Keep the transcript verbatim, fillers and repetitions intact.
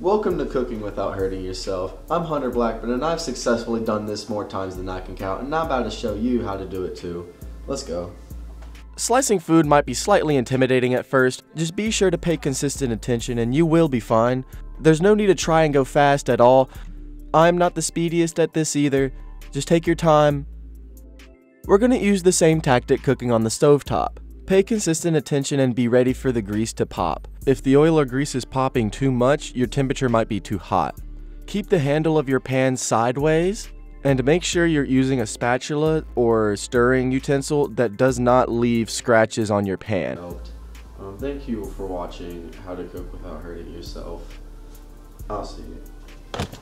Welcome to Cooking Without Hurting Yourself. I'm Hunter Blackburn, and I've successfully done this more times than I can count, and I'm about to show you how to do it too. Let's go. Slicing food might be slightly intimidating at first. Just be sure to pay consistent attention and you will be fine. There's no need to try and go fast at all. I'm not the speediest at this either. Just take your time. We're going to use the same tactic cooking on the stovetop. Pay consistent attention and be ready for the grease to pop. If the oil or grease is popping too much, your temperature might be too hot. Keep the handle of your pan sideways and make sure you're using a spatula or stirring utensil that does not leave scratches on your pan. Um, thank you for watching How to Cook Without Hurting Yourself. I'll see you.